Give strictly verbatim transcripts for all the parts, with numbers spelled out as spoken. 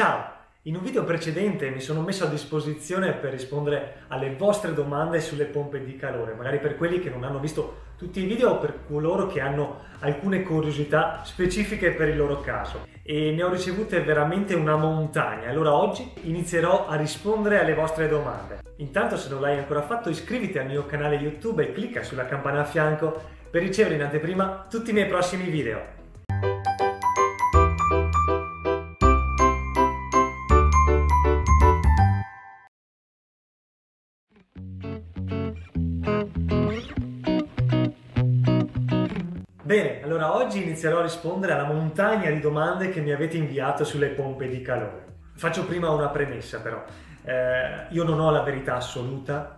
Ciao! In un video precedente mi sono messo a disposizione per rispondere alle vostre domande sulle pompe di calore, magari per quelli che non hanno visto tutti i video o per coloro che hanno alcune curiosità specifiche per il loro caso. E ne ho ricevute veramente una montagna, allora oggi inizierò a rispondere alle vostre domande. Intanto, se non l'hai ancora fatto, iscriviti al mio canale YouTube e clicca sulla campana a fianco per ricevere in anteprima tutti i miei prossimi video. Bene, allora oggi inizierò a rispondere alla montagna di domande che mi avete inviato sulle pompe di calore. Faccio prima una premessa però, eh, io non ho la verità assoluta,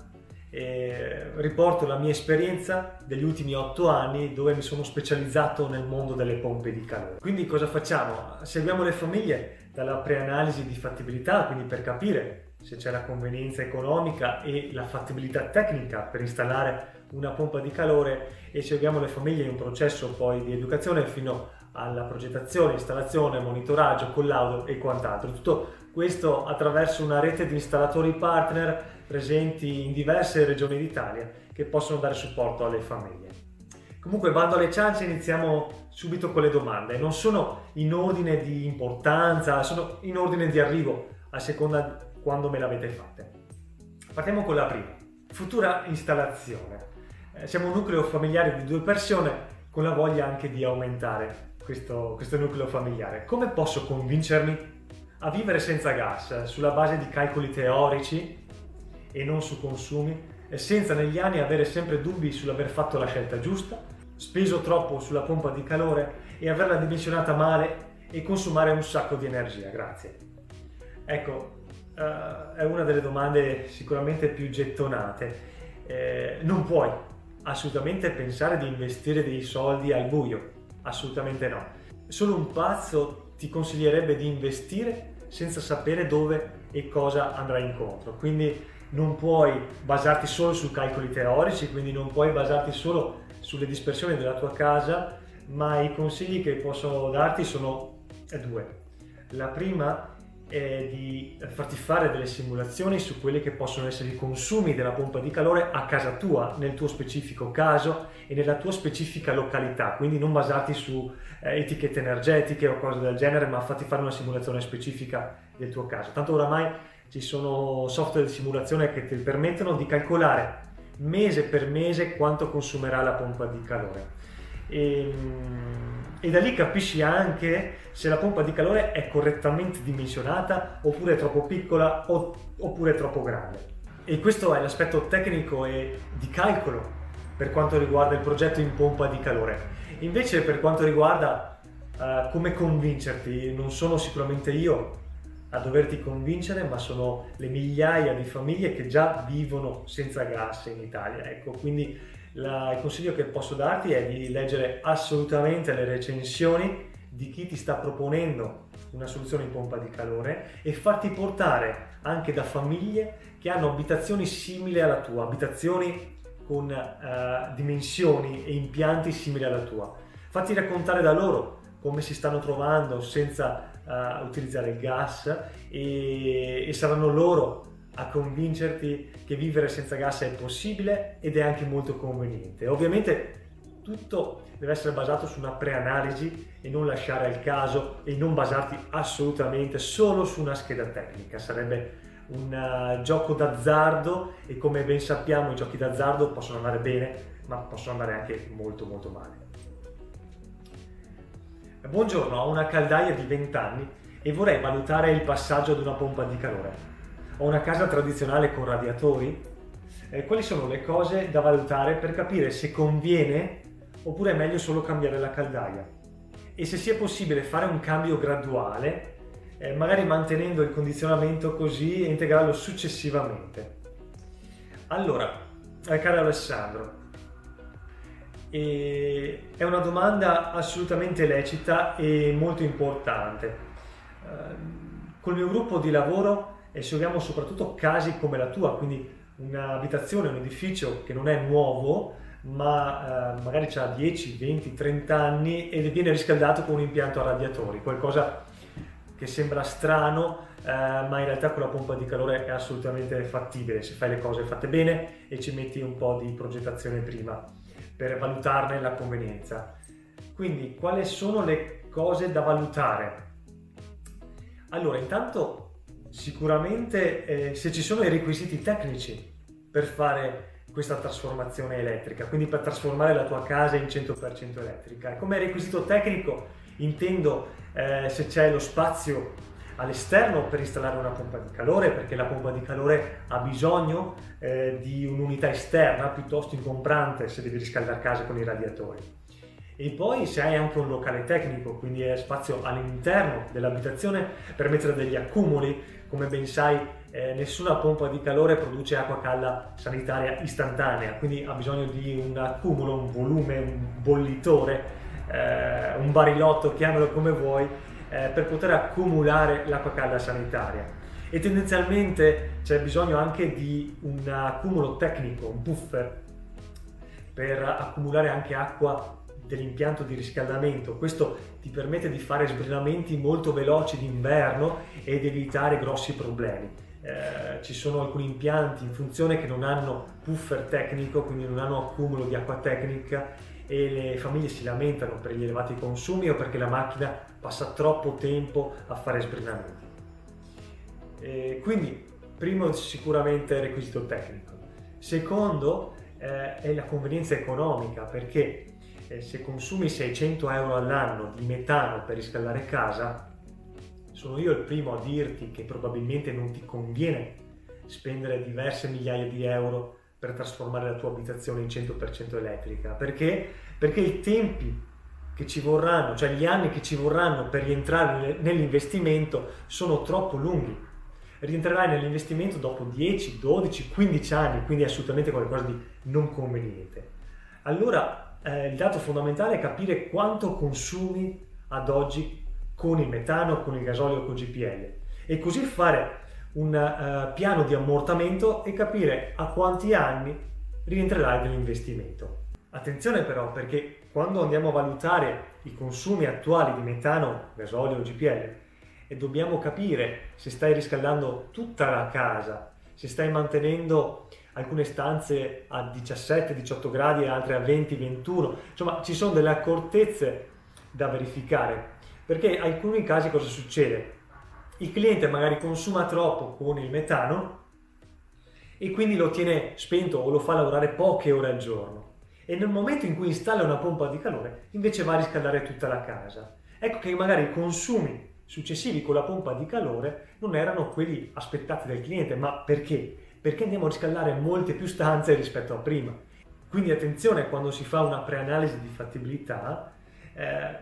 eh, riporto la mia esperienza degli ultimi otto anni dove mi sono specializzato nel mondo delle pompe di calore. Quindi cosa facciamo? Seguiamo le famiglie dalla preanalisi di fattibilità, quindi per capire se c'è la convenienza economica e la fattibilità tecnica per installare una pompa di calore, e seguiamo le famiglie in un processo poi di educazione fino alla progettazione, installazione, monitoraggio, collaudo e quant'altro. Tutto questo attraverso una rete di installatori partner presenti in diverse regioni d'Italia che possono dare supporto alle famiglie. Comunque, bando alle ciance, iniziamo subito con le domande. Non sono in ordine di importanza, sono in ordine di arrivo a seconda quando me l'avete fatte. Partiamo con la prima. Futura installazione. Siamo un nucleo familiare di due persone con la voglia anche di aumentare questo, questo nucleo familiare. Come posso convincermi a vivere senza gas sulla base di calcoli teorici e non su consumi, e senza negli anni avere sempre dubbi sull'aver fatto la scelta giusta, speso troppo sulla pompa di calore e averla dimensionata male e consumare un sacco di energia? Grazie. Ecco, Uh, è una delle domande sicuramente più gettonate. Eh, non puoi assolutamente pensare di investire dei soldi al buio, assolutamente no. Solo un pazzo ti consiglierebbe di investire senza sapere dove e cosa andrai incontro. Quindi non puoi basarti solo su calcoli teorici, quindi non puoi basarti solo sulle dispersioni della tua casa, ma i consigli che posso darti sono due. La prima è di farti fare delle simulazioni su quelli che possono essere i consumi della pompa di calore a casa tua, nel tuo specifico caso e nella tua specifica località, quindi non basarti su eh, etichette energetiche o cose del genere, ma fatti fare una simulazione specifica del tuo caso. Tanto oramai ci sono software di simulazione che ti permettono di calcolare mese per mese quanto consumerà la pompa di calore. E, e da lì capisci anche se la pompa di calore è correttamente dimensionata oppure è troppo piccola o, oppure è troppo grande. E questo è l'aspetto tecnico e di calcolo per quanto riguarda il progetto in pompa di calore. Invece per quanto riguarda uh, come convincerti, non sono sicuramente io a doverti convincere, ma sono le migliaia di famiglie che già vivono senza gas in Italia. Ecco, quindi La, il consiglio che posso darti è di leggere assolutamente le recensioni di chi ti sta proponendo una soluzione in pompa di calore e farti portare anche da famiglie che hanno abitazioni simili alla tua, abitazioni con eh, dimensioni e impianti simili alla tua. Fatti raccontare da loro come si stanno trovando senza eh, utilizzare il gas, e, e saranno loro a convincerti che vivere senza gas è possibile ed è anche molto conveniente. Ovviamente tutto deve essere basato su una preanalisi e non lasciare al caso, e non basarti assolutamente solo su una scheda tecnica. Sarebbe un gioco d'azzardo, e come ben sappiamo i giochi d'azzardo possono andare bene ma possono andare anche molto molto male. Buongiorno, ho una caldaia di venti anni e vorrei valutare il passaggio ad una pompa di calore. Ho una casa tradizionale con radiatori. Eh, quali sono le cose da valutare per capire se conviene oppure è meglio solo cambiare la caldaia? E se sia possibile fare un cambio graduale, eh, magari mantenendo il condizionamento così e integrarlo successivamente. Allora, eh, caro Alessandro, eh, è una domanda assolutamente lecita e molto importante. Eh, col mio gruppo di lavoro e seguiamo soprattutto casi come la tua, quindi un'abitazione, un edificio che non è nuovo ma eh, magari ha dieci, venti, trenta anni ed viene riscaldato con un impianto a radiatori, qualcosa che sembra strano, eh, ma in realtà con la pompa di calore è assolutamente fattibile se fai le cose fatte bene e ci metti un po' di progettazione prima per valutarne la convenienza. Quindi, quali sono le cose da valutare? Allora, intanto sicuramente eh, se ci sono i requisiti tecnici per fare questa trasformazione elettrica, quindi per trasformare la tua casa in cento per cento elettrica. E come requisito tecnico intendo eh, se c'è lo spazio all'esterno per installare una pompa di calore, perché la pompa di calore ha bisogno eh, di un'unità esterna piuttosto ingombrante se devi riscaldare casa con i radiatori. E poi se hai anche un locale tecnico, quindi è spazio all'interno dell'abitazione per mettere degli accumuli. Come ben sai, eh, nessuna pompa di calore produce acqua calda sanitaria istantanea, quindi ha bisogno di un accumulo, un volume, un bollitore, eh, un barilotto, chiamalo come vuoi, eh, per poter accumulare l'acqua calda sanitaria. E tendenzialmente c'è bisogno anche di un accumulo tecnico, un buffer, per accumulare anche acqua dell'impianto di riscaldamento. Questo ti permette di fare sbrillamenti molto veloci d'inverno ed evitare grossi problemi. Eh, ci sono alcuni impianti in funzione che non hanno buffer tecnico, quindi non hanno accumulo di acqua tecnica, e le famiglie si lamentano per gli elevati consumi o perché la macchina passa troppo tempo a fare sbrillamenti. Eh, quindi, primo sicuramente requisito tecnico. Secondo eh, è la convenienza economica, perché se consumi seicento euro all'anno di metano per riscaldare casa, sono io il primo a dirti che probabilmente non ti conviene spendere diverse migliaia di euro per trasformare la tua abitazione in cento per cento elettrica. Perché? Perché i tempi che ci vorranno, cioè gli anni che ci vorranno per rientrare nell'investimento, sono troppo lunghi. Rientrerai nell'investimento dopo dieci, dodici, quindici anni, quindi è assolutamente qualcosa di non conveniente. Allora, Eh, il dato fondamentale è capire quanto consumi ad oggi con il metano, con il gasolio, con il G P L, e così fare un uh, piano di ammortamento e capire a quanti anni rientrerai nell'investimento. Attenzione però, perché quando andiamo a valutare i consumi attuali di metano, gasolio o G P L e dobbiamo capire se stai riscaldando tutta la casa, se stai mantenendo alcune stanze a diciassette diciotto gradi e altre a venti ventuno, insomma ci sono delle accortezze da verificare, perché in alcuni casi cosa succede? Il cliente magari consuma troppo con il metano e quindi lo tiene spento o lo fa lavorare poche ore al giorno, e nel momento in cui installa una pompa di calore invece va a riscaldare tutta la casa. Ecco che magari i consumi successivi con la pompa di calore non erano quelli aspettati dal cliente. Ma perché? Perché andiamo a riscaldare molte più stanze rispetto a prima. Quindi attenzione, quando si fa una preanalisi di fattibilità, eh,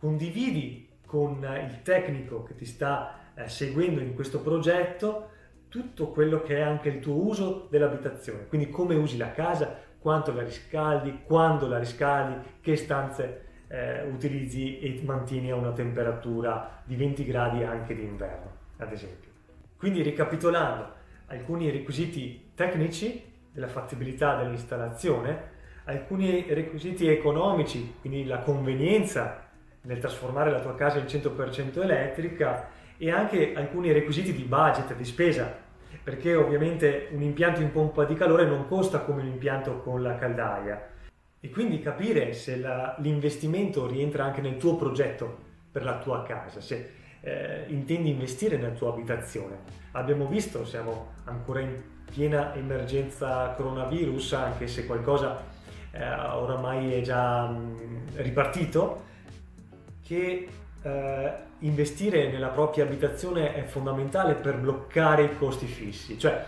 condividi con il tecnico che ti sta eh, seguendo in questo progetto tutto quello che è anche il tuo uso dell'abitazione, quindi come usi la casa, quanto la riscaldi, quando la riscaldi, che stanze eh, utilizzi e mantieni a una temperatura di venti gradi anche d'inverno, ad esempio. Quindi, ricapitolando, alcuni requisiti tecnici della fattibilità dell'installazione, alcuni requisiti economici, quindi la convenienza nel trasformare la tua casa in cento per cento elettrica, e anche alcuni requisiti di budget, di spesa, perché ovviamente un impianto in pompa di calore non costa come un impianto con la caldaia, e quindi capire se l'investimento rientra anche nel tuo progetto per la tua casa, se Eh, intendi investire nella tua abitazione. Abbiamo visto, siamo ancora in piena emergenza coronavirus, anche se qualcosa eh, oramai è già mh, ripartito, che eh, investire nella propria abitazione è fondamentale per bloccare i costi fissi. Cioè,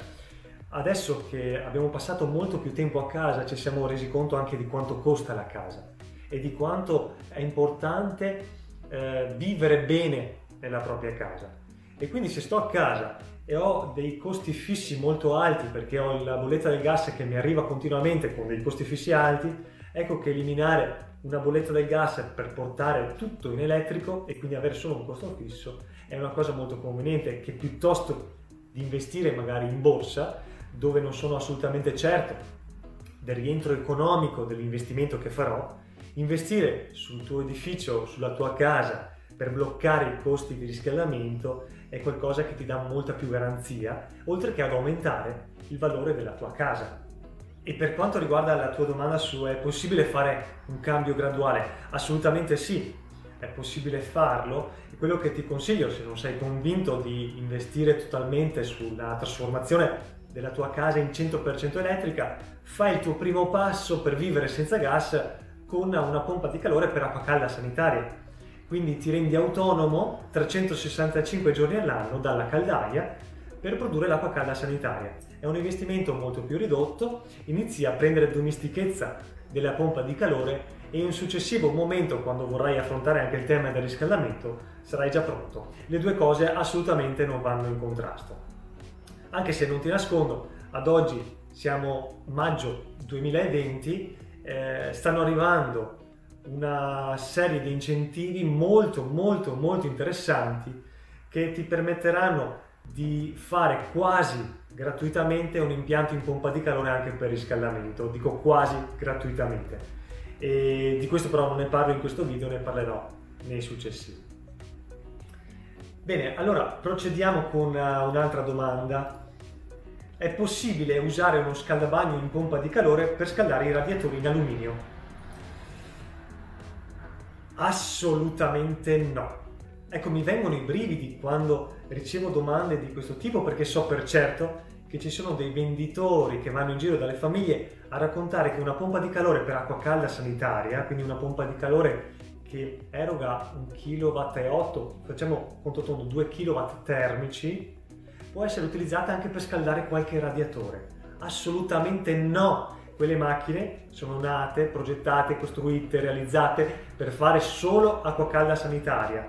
adesso che abbiamo passato molto più tempo a casa, ci siamo resi conto anche di quanto costa la casa e di quanto è importante eh, vivere bene nella propria casa. E quindi se sto a casa e ho dei costi fissi molto alti, perché ho la bolletta del gas che mi arriva continuamente con dei costi fissi alti, ecco che eliminare una bolletta del gas per portare tutto in elettrico e quindi avere solo un costo fisso è una cosa molto conveniente, che piuttosto di investire magari in borsa, dove non sono assolutamente certo del rientro economico dell'investimento che farò, investire sul tuo edificio, sulla tua casa, per bloccare i costi di riscaldamento è qualcosa che ti dà molta più garanzia, oltre che ad aumentare il valore della tua casa. E per quanto riguarda la tua domanda su è possibile fare un cambio graduale, assolutamente sì, è possibile farlo, e quello che ti consiglio, se non sei convinto di investire totalmente sulla trasformazione della tua casa in cento per cento elettrica, fai il tuo primo passo per vivere senza gas con una pompa di calore per acqua calda sanitaria. Quindi ti rendi autonomo trecentosessantacinque giorni all'anno dalla caldaia per produrre l'acqua calda sanitaria. È un investimento molto più ridotto, inizi a prendere domestichezza della pompa di calore e in un successivo momento, quando vorrai affrontare anche il tema del riscaldamento, sarai già pronto. Le due cose assolutamente non vanno in contrasto. Anche se non ti nascondo, ad oggi siamo maggio duemilaventi, eh, stanno arrivando una serie di incentivi molto molto molto interessanti che ti permetteranno di fare quasi gratuitamente un impianto in pompa di calore anche per riscaldamento, dico quasi gratuitamente, e di questo però non ne parlo in questo video, ne parlerò nei successivi. Bene, allora procediamo con un'altra domanda. È possibile usare uno scaldabagno in pompa di calore per scaldare i radiatori in alluminio? Assolutamente no. Ecco, mi vengono i brividi quando ricevo domande di questo tipo, perché so per certo che ci sono dei venditori che vanno in giro dalle famiglie a raccontare che una pompa di calore per acqua calda sanitaria, quindi una pompa di calore che eroga un chilowattora e otto, facciamo conto tondo due chilowatt termici, può essere utilizzata anche per scaldare qualche radiatore. Assolutamente no! Quelle macchine sono nate, progettate, costruite, realizzate per fare solo acqua calda sanitaria.